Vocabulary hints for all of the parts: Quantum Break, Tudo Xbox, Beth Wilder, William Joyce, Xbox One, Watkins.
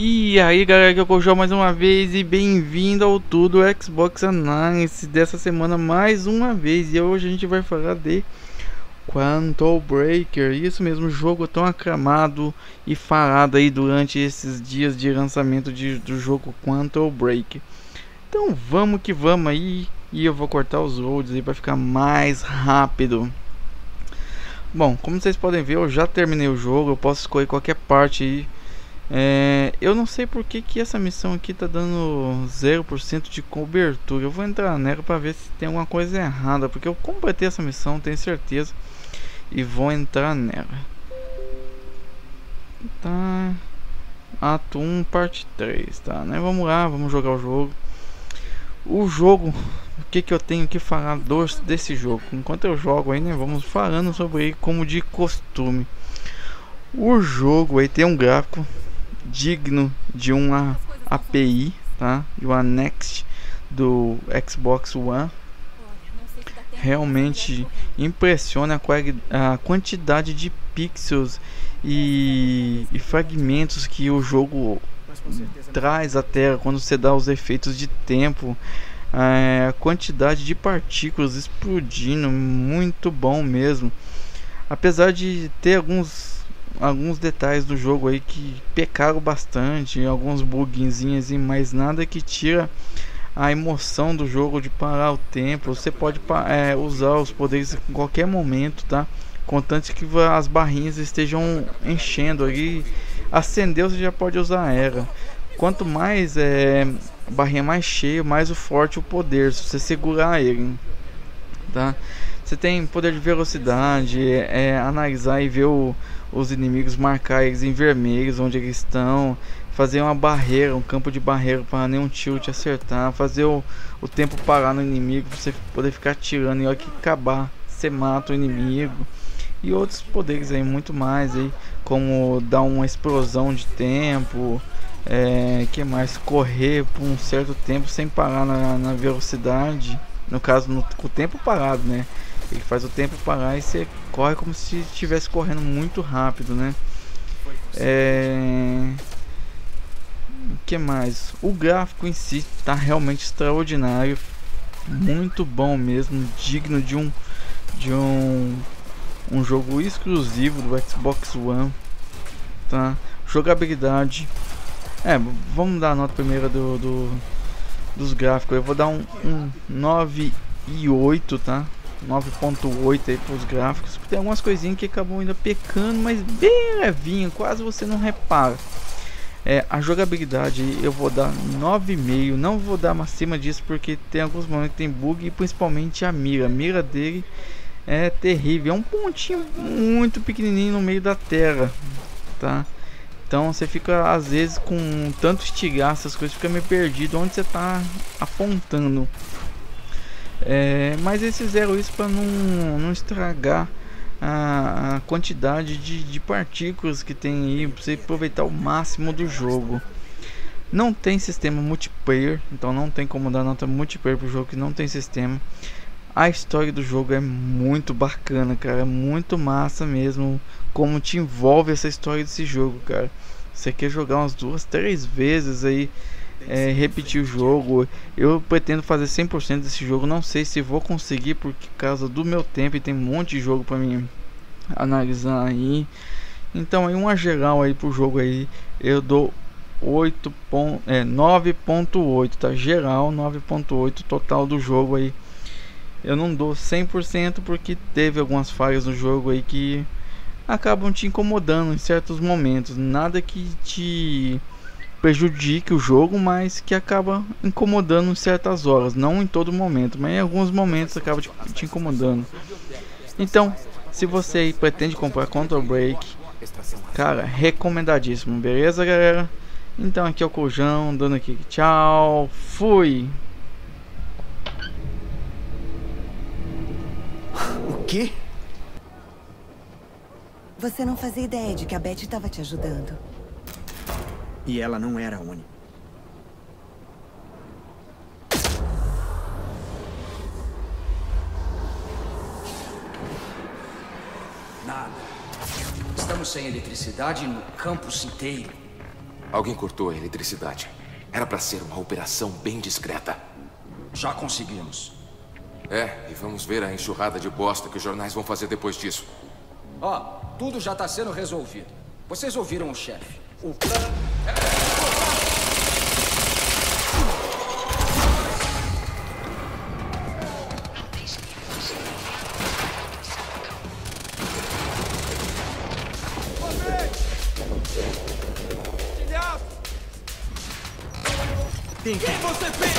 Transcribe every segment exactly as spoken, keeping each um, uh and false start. E aí galera, que eu Cochal mais uma vez e bem-vindo ao Tudo Xbox Análise dessa semana mais uma vez. E hoje a gente vai falar de Quantum Break, isso mesmo, jogo tão aclamado e falado aí durante esses dias de lançamento de, do jogo Quantum Break. Então vamos que vamos aí, e eu vou cortar os loads aí para ficar mais rápido. Bom, como vocês podem ver, eu já terminei o jogo, eu posso escolher qualquer parte aí. É, eu não sei por que que essa missão aqui tá dando zero por cento de cobertura. Eu vou entrar nela para ver se tem alguma coisa errada, porque eu completei essa missão, tenho certeza, e vou entrar nela. Tá, ato um parte três, tá, né? Vamos lá, vamos jogar o jogo. O jogo, o que que eu tenho que falar do, desse jogo? Enquanto eu jogo aí, né, vamos falando sobre aí como de costume. O jogo aí tem um gráfico digno de uma A P I, tá? De uma Next do Xbox One. Realmente impressiona a, a quantidade de pixels e, e fragmentos que o jogo traz à tela quando você dá os efeitos de tempo. É, a quantidade de partículas explodindo, muito bom mesmo. Apesar de ter alguns alguns detalhes do jogo aí que pecaram bastante, alguns buguinzinhos, e mais nada que tira a emoção do jogo de parar o tempo. Você pode é, usar os poderes em qualquer momento, tá? Contanto que as barrinhas estejam enchendo ali. Acendeu, você já pode usar a era. Quanto mais é, a barrinha mais cheia, mais o forte o poder, se você segurar ele, tá? Você tem poder de velocidade, é, é, analisar e ver o, os inimigos, marcar eles em vermelhos onde eles estão, fazer uma barreira, um campo de barreira para nenhum tiro te acertar, fazer o, o tempo parar no inimigo, você poder ficar atirando e olha que acabar, você mata o inimigo, e outros poderes aí, muito mais aí, como dar uma explosão de tempo, é, que mais, correr por um certo tempo sem parar na, na velocidade, no caso no, com o tempo parado, né? Ele faz o tempo parar e você corre como se estivesse correndo muito rápido, né? É... O que mais? O gráfico em si tá realmente extraordinário, muito bom mesmo, digno de um de um, um jogo exclusivo do Xbox One, tá? Jogabilidade. É, vamos dar a nota primeira do, do dos gráficos. Eu vou dar um, um nove e oito, tá? nove ponto oito aí para os gráficos. Tem algumas coisinhas que acabam ainda pecando, mas bem levinho, quase você não repara. É, a jogabilidade eu vou dar nove vírgula cinco, não vou dar acima disso porque tem alguns momentos que tem bug, e principalmente a mira. A mira dele é terrível, é um pontinho muito pequenininho no meio da terra, tá? Então você fica às vezes com tanto estigar essas coisas, fica meio perdido onde você tá apontando. É, mas eles fizeram isso para não, não estragar a, a quantidade de, de partículas que tem aí, para você aproveitar o máximo do jogo. Não tem sistema multiplayer, então não tem como dar nota multiplayer para o jogo que não tem sistema. A história do jogo é muito bacana, cara, é muito massa mesmo como te envolve essa história desse jogo, cara. Você quer jogar umas duas, três vezes aí. É, repetir o jogo. Eu pretendo fazer cem por cento desse jogo, não sei se vou conseguir por causa do meu tempo, e tem um monte de jogo para mim analisar aí. Então aí uma geral aí pro jogo aí eu dou nove ponto oito, tá? Geral nove ponto oito, total do jogo aí eu não dou cem por cento porque teve algumas falhas no jogo aí que acabam te incomodando em certos momentos, nada que te prejudique o jogo, mas que acaba incomodando em certas horas, não em todo momento, mas em alguns momentos acaba te, te incomodando. Então, se você aí pretende comprar Quantum Break, cara, recomendadíssimo, beleza galera? Então aqui é o Cochal, dando aqui, tchau, fui! O quê? Você não fazia ideia de que a Beth estava te ajudando. E ela não era a única. Nada. Estamos sem eletricidade no campus inteiro. Alguém cortou a eletricidade. Era pra ser uma operação bem discreta. Já conseguimos. É, e vamos ver a enxurrada de bosta que os jornais vão fazer depois disso. Ó, tudo já tá sendo resolvido. Vocês ouviram o chefe. O plano... Quem você pensa?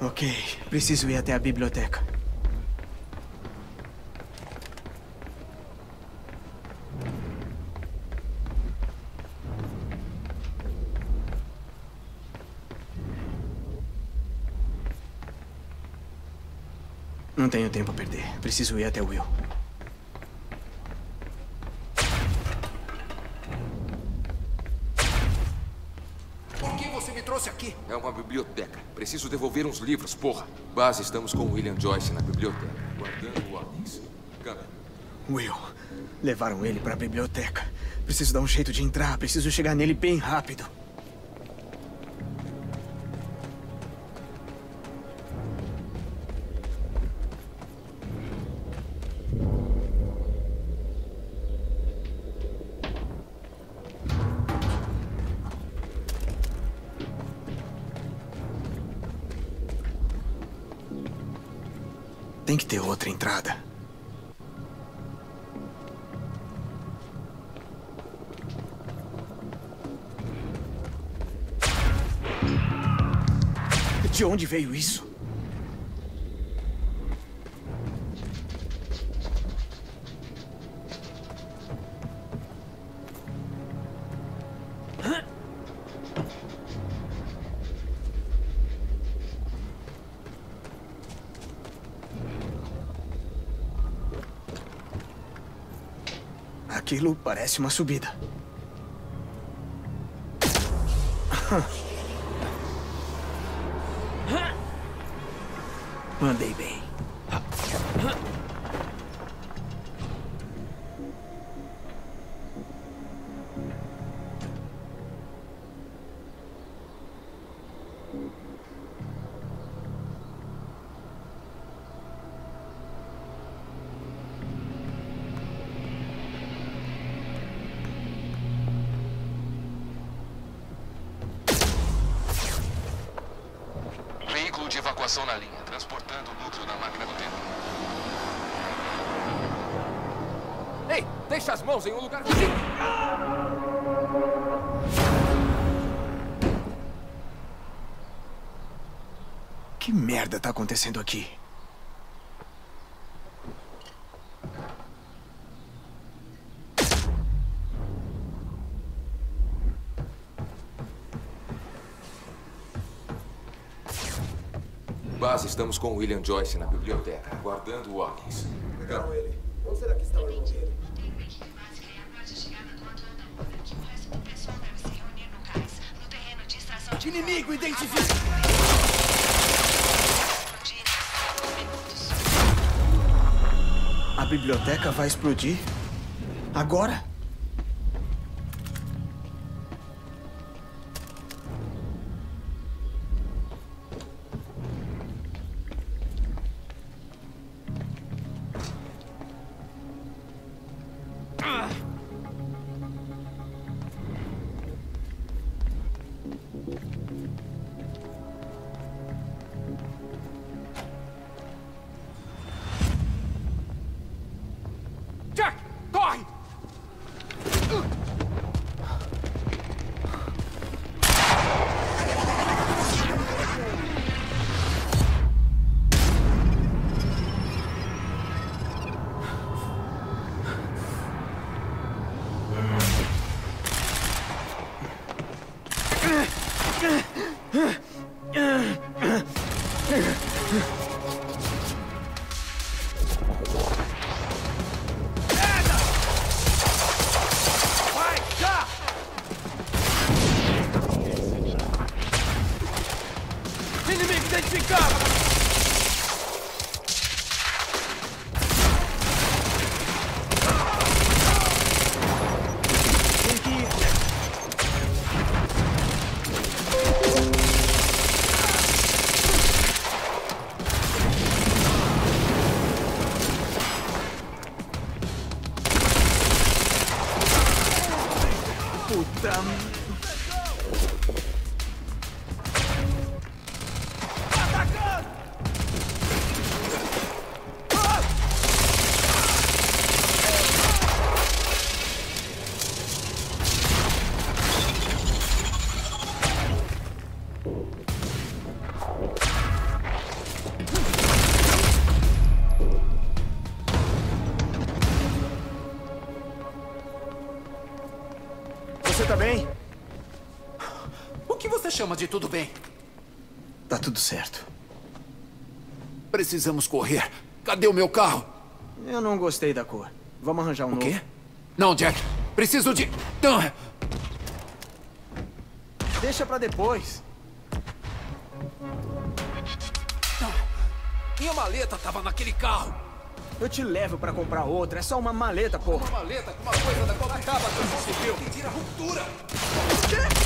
Ok, preciso ir até a biblioteca. Não tenho tempo a perder. Preciso ir até o Will. É uma biblioteca. Preciso devolver uns livros, porra. Base, estamos com William Joyce na biblioteca, guardando o Watkins. Will, levaram ele pra biblioteca. Preciso dar um jeito de entrar. Preciso chegar nele bem rápido. Tem que ter outra entrada. De onde veio isso? Aquilo parece uma subida. Mandei bem. Evacuação na linha, transportando o núcleo da máquina do tempo. Ei, deixa as mãos em um lugar vizinho. Que merda tá acontecendo aqui? Base, estamos com William Joyce na biblioteca, guardando o Watkins. Pegaram ele. Onde será que está o irmão dele? Mantém bem de base que é a de chegada do Antônio. O resto do pessoal deve se reunir no C A I S, no terreno de extração de... Inimigo identificado! A biblioteca vai explodir? Agora? Chama de tudo bem. Tá tudo certo. Precisamos correr. Cadê o meu carro? Eu não gostei da cor. Vamos arranjar um novo. O quê? Não, Jack. Preciso de... Então... Deixa pra depois. Minha maleta tava naquele carro. Eu te levo pra comprar outra. É só uma maleta, porra. Uma maleta com uma coisa da qual acaba transcendeu. Que tira a ruptura. O quê?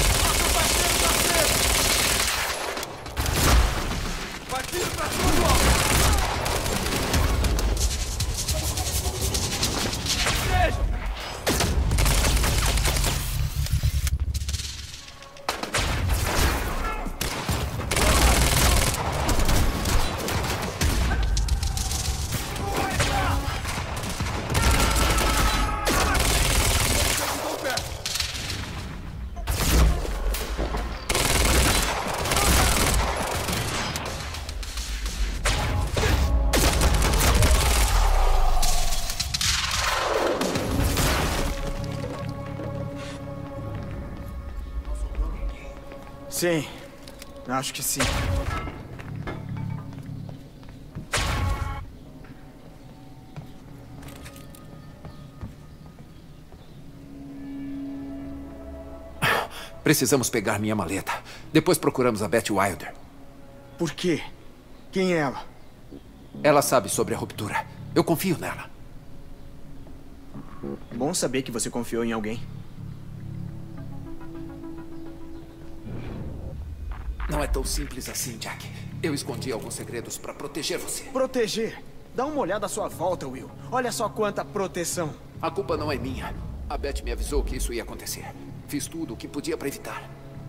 Tiro pra cima do alto! Sim, acho que sim. Precisamos pegar minha maleta. Depois procuramos a Beth Wilder. Por quê? Quem é ela? Ela sabe sobre a ruptura. Eu confio nela. Bom saber que você confiou em alguém. Não é tão simples assim, Jack. Eu escondi alguns segredos pra proteger você. Proteger? Dá uma olhada à sua volta, Will. Olha só quanta proteção. A culpa não é minha. A Beth me avisou que isso ia acontecer. Fiz tudo o que podia pra evitar.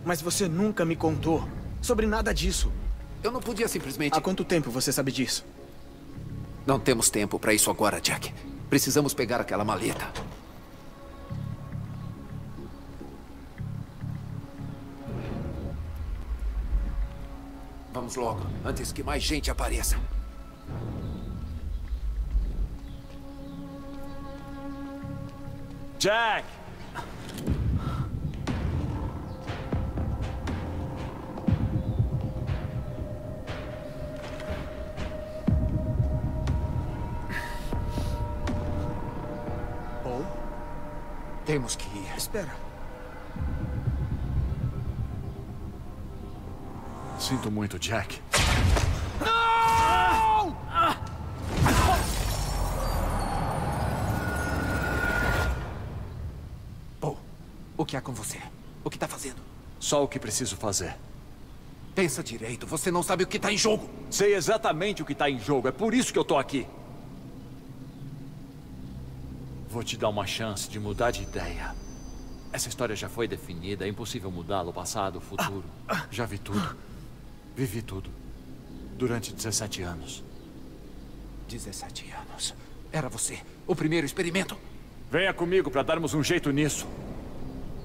Mas você nunca me contou sobre nada disso. Eu não podia simplesmente... Há quanto tempo você sabe disso? Não temos tempo pra isso agora, Jack. Precisamos pegar aquela maleta. Vamos logo, antes que mais gente apareça. Jack! Bom, temos que ir. Espera. Sinto muito, Jack. Não! Paul, o que há com você? O que tá fazendo? Só o que preciso fazer. Pensa direito, você não sabe o que tá em jogo. Sei exatamente o que tá em jogo, é por isso que eu tô aqui. Vou te dar uma chance de mudar de ideia. Essa história já foi definida, é impossível mudá-la, o passado, o futuro. Já vi tudo. Vivi tudo. Durante dezessete anos. dezessete anos. Era você, o primeiro experimento. Venha comigo para darmos um jeito nisso.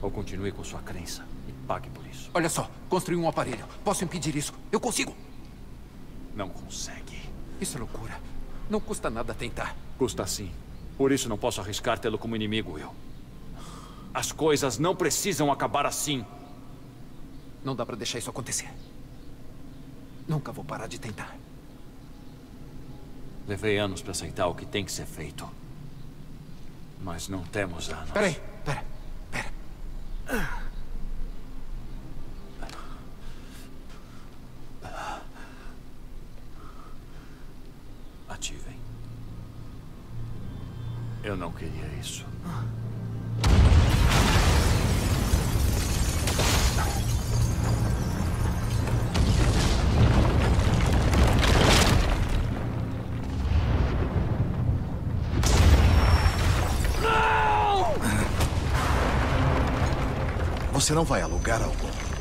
Ou continue com sua crença e pague por isso. Olha só, construí um aparelho. Posso impedir isso. Eu consigo. Não consegue. Isso é loucura. Não custa nada tentar. Custa sim. Por isso não posso arriscar tê-lo como inimigo, eu. As coisas não precisam acabar assim. Não dá pra deixar isso acontecer. Nunca vou parar de tentar. Levei anos pra aceitar o que tem que ser feito. Mas não temos anos. Peraí, pera, pera. Ativem. Eu não queria isso. Você não vai a lugar algum.